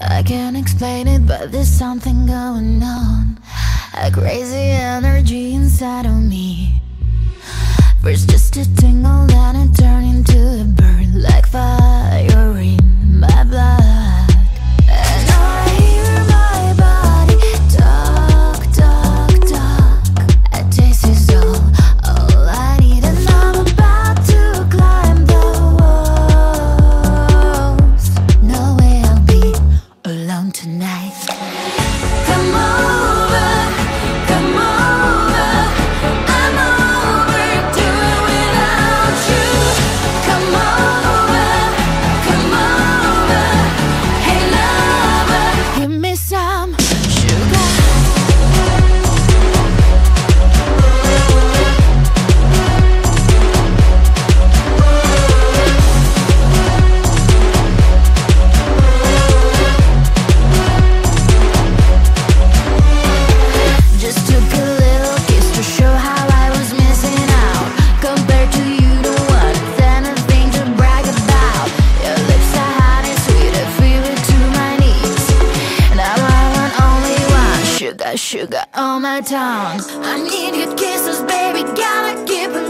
I can't explain it, but there's something going on, a crazy energy inside of me. First just a tingle, then it turned into a burn, like fire in my blood. And I hear my body talk, talk, talk. This is all I need. And I'm about to climb the walls. No way I'll be alone tonight. Come over, come over. I'm over doing without you. Come over, come over. Hey lover, give me some sugar. Just took a little kiss to show how I was missing out. Compared to you, no one, then a thing to brag about. Your lips are hot and sweet, I feel it to my knees. Now I want only one, sugar, sugar on my tongue. I need your kisses, baby, gotta keep it.